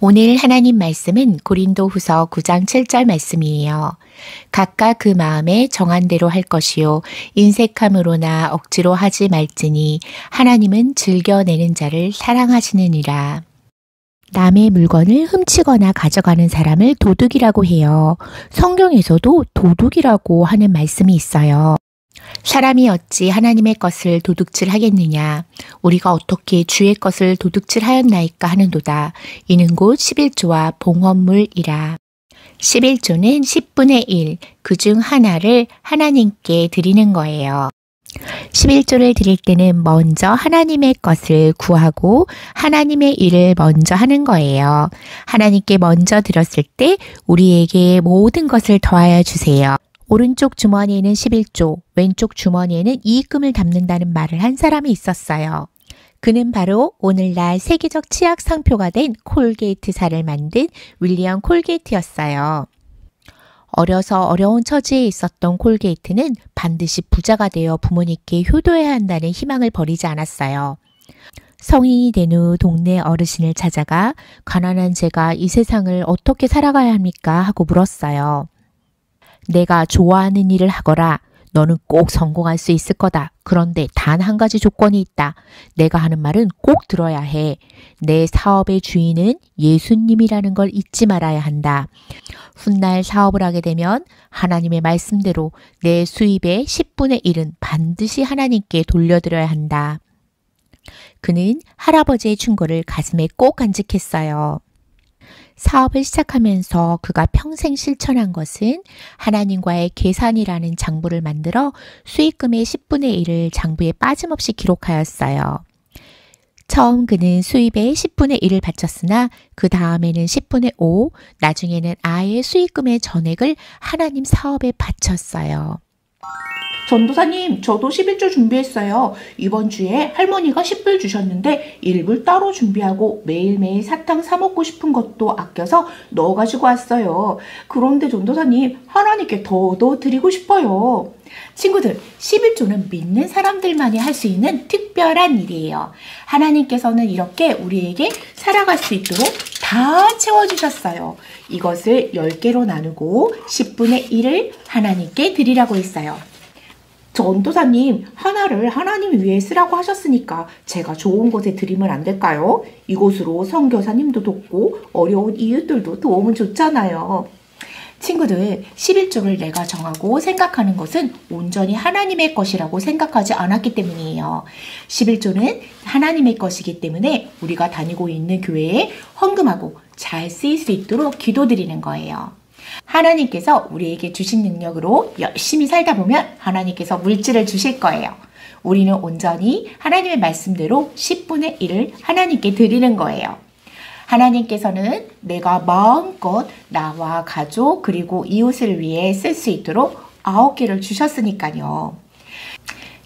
오늘 하나님 말씀은 고린도후서 9장 7절 말씀이에요. 각각 그 마음에 정한 대로 할 것이요 인색함으로나 억지로 하지 말지니 하나님은 즐겨내는 자를 사랑하시느니라. 남의 물건을 훔치거나 가져가는 사람을 도둑이라고 해요. 성경에서도 도둑이라고 하는 말씀이 있어요. 사람이 어찌 하나님의 것을 도둑질하겠느냐. 우리가 어떻게 주의 것을 도둑질하였나이까 하는도다. 이는 곧 11조와 봉헌물이라. 11조는 10분의 1, 그중 하나를 하나님께 드리는 거예요. 11조를 드릴 때는 먼저 하나님의 것을 구하고 하나님의 일을 먼저 하는 거예요. 하나님께 먼저 드렸을 때 우리에게 모든 것을 더하여 주세요. 오른쪽 주머니에는 11조, 왼쪽 주머니에는 이익금을 담는다는 말을 한 사람이 있었어요. 그는 바로 오늘날 세계적 치약 상표가 된 콜게이트사를 만든 윌리엄 콜게이트였어요. 어려서 어려운 처지에 있었던 콜게이트는 반드시 부자가 되어 부모님께 효도해야 한다는 희망을 버리지 않았어요. 성인이 된 후 동네 어르신을 찾아가 가난한 제가 이 세상을 어떻게 살아가야 합니까? 하고 물었어요. 내가 좋아하는 일을 하거라. 너는 꼭 성공할 수 있을 거다. 그런데 단 한 가지 조건이 있다. 내가 하는 말은 꼭 들어야 해. 내 사업의 주인은 예수님이라는 걸 잊지 말아야 한다. 훗날 사업을 하게 되면 하나님의 말씀대로 내 수입의 10분의 1은 반드시 하나님께 돌려드려야 한다. 그는 할아버지의 충고를 가슴에 꼭 간직했어요. 사업을 시작하면서 그가 평생 실천한 것은 하나님과의 계산이라는 장부를 만들어 수익금의 10분의 1을 장부에 빠짐없이 기록하였어요. 처음 그는 수입의 10분의 1을 바쳤으나 그 다음에는 10분의 5, 나중에는 아예 수익금의 전액을 하나님 사업에 바쳤어요. 전도사님, 저도 11조 준비했어요. 이번 주에 할머니가 10불 주셨는데 일불 따로 준비하고 매일매일 사탕 사 먹고 싶은 것도 아껴서 넣어가지고 왔어요. 그런데 전도사님, 하나님께 더 드리고 싶어요. 친구들, 11조는 믿는 사람들만이 할 수 있는 특별한 일이에요. 하나님께서는 이렇게 우리에게 살아갈 수 있도록 다 채워주셨어요. 이것을 10개로 나누고 10분의 1을 하나님께 드리라고 했어요. 전도사님, 하나를 하나님 위해 쓰라고 하셨으니까 제가 좋은 곳에 드리면 안 될까요? 이곳으로 선교사님도 돕고 어려운 이웃들도 도움은 좋잖아요. 친구들, 11조를 내가 정하고 생각하는 것은 온전히 하나님의 것이라고 생각하지 않았기 때문이에요. 11조는 하나님의 것이기 때문에 우리가 다니고 있는 교회에 헌금하고 잘 쓰일 수 있도록 기도드리는 거예요. 하나님께서 우리에게 주신 능력으로 열심히 살다 보면 하나님께서 물질을 주실 거예요. 우리는 온전히 하나님의 말씀대로 10분의 1을 하나님께 드리는 거예요. 하나님께서는 내가 마음껏 나와 가족 그리고 이웃을 위해 쓸 수 있도록 9개를 주셨으니까요.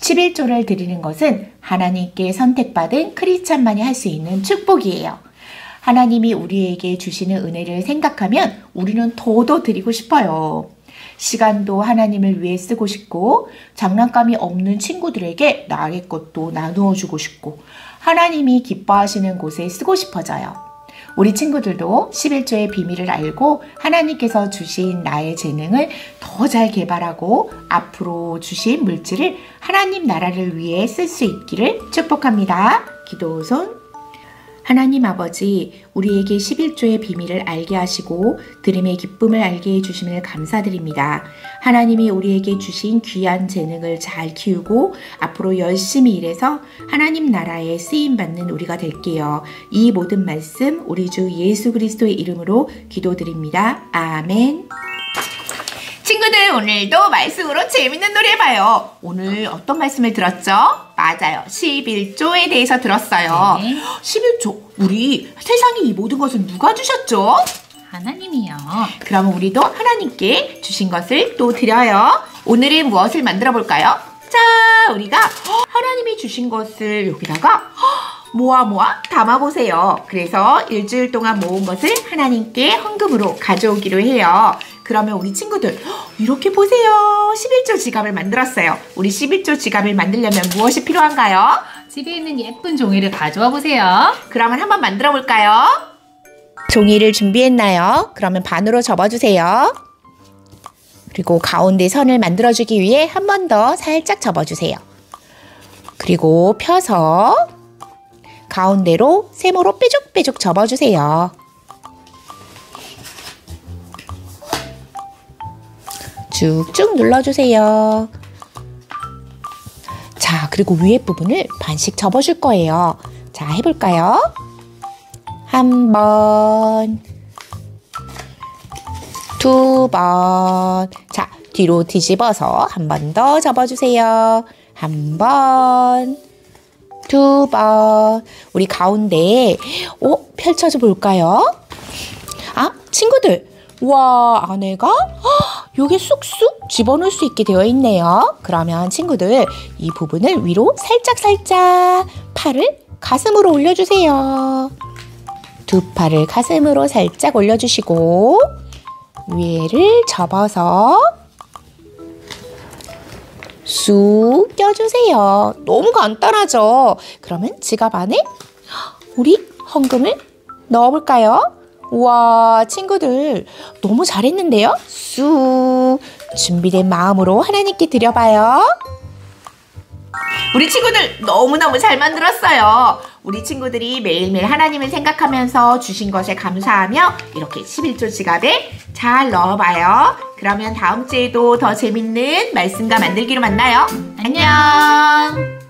11조를 드리는 것은 하나님께 선택받은 크리스찬만이 할 수 있는 축복이에요. 하나님이 우리에게 주시는 은혜를 생각하면 우리는 더더 드리고 싶어요. 시간도 하나님을 위해 쓰고 싶고, 장난감이 없는 친구들에게 나의 것도 나누어 주고 싶고, 하나님이 기뻐하시는 곳에 쓰고 싶어져요. 우리 친구들도 11조의 비밀을 알고 하나님께서 주신 나의 재능을 더 잘 개발하고 앞으로 주신 물질을 하나님 나라를 위해 쓸 수 있기를 축복합니다. 기도 손. 하나님 아버지, 우리에게 11조의 비밀을 알게 하시고 드림의 기쁨을 알게 해주심을 감사드립니다. 하나님이 우리에게 주신 귀한 재능을 잘 키우고 앞으로 열심히 일해서 하나님 나라에 쓰임받는 우리가 될게요. 이 모든 말씀 우리 주 예수 그리스도의 이름으로 기도드립니다. 아멘. 친구들, 오늘도 말씀으로 재밌는 놀이 해봐요. 오늘 어떤 말씀을 들었죠? 맞아요. 11조에 대해서 들었어요. 네. 11조, 우리 세상에 이 모든 것을 누가 주셨죠? 하나님이요. 그럼 우리도 하나님께 주신 것을 또 드려요. 오늘은 무엇을 만들어 볼까요? 자, 우리가 하나님이 주신 것을 여기다가 모아 담아보세요. 그래서 일주일 동안 모은 것을 하나님께 헌금으로 가져오기로 해요. 그러면 우리 친구들, 이렇게 보세요. 11조 지갑을 만들었어요. 우리 11조 지갑을 만들려면 무엇이 필요한가요? 집에 있는 예쁜 종이를 가져와 보세요. 그러면 한번 만들어 볼까요? 종이를 준비했나요? 그러면 반으로 접어주세요. 그리고 가운데 선을 만들어주기 위해 한 번 더 살짝 접어주세요. 그리고 펴서 가운데로 세모로 삐죽삐죽 접어주세요. 쭉쭉 눌러주세요. 자, 그리고 위에 부분을 반씩 접어줄 거예요. 자, 해볼까요? 한 번, 두 번. 자, 뒤로 뒤집어서 한 번 더 접어주세요. 한 번, 두 번. 우리 가운데, 펼쳐져 볼까요? 아, 친구들. 와, 안에가 요게 쑥쑥 집어넣을 수 있게 되어 있네요. 그러면 친구들, 이 부분을 위로 살짝살짝 팔을 가슴으로 올려주세요. 두 팔을 가슴으로 살짝 올려주시고 위에를 접어서 쑥 껴주세요. 너무 간단하죠? 그러면 지갑 안에 우리 헌금을 넣어볼까요? 우와, 친구들 너무 잘했는데요? 쑥 준비된 마음으로 하나님께 드려봐요. 우리 친구들 너무너무 잘 만들었어요. 우리 친구들이 매일매일 하나님을 생각하면서 주신 것에 감사하며 이렇게 11조 지갑에 잘 넣어봐요. 그러면 다음 주에도 더 재밌는 말씀과 만들기로 만나요. 안녕.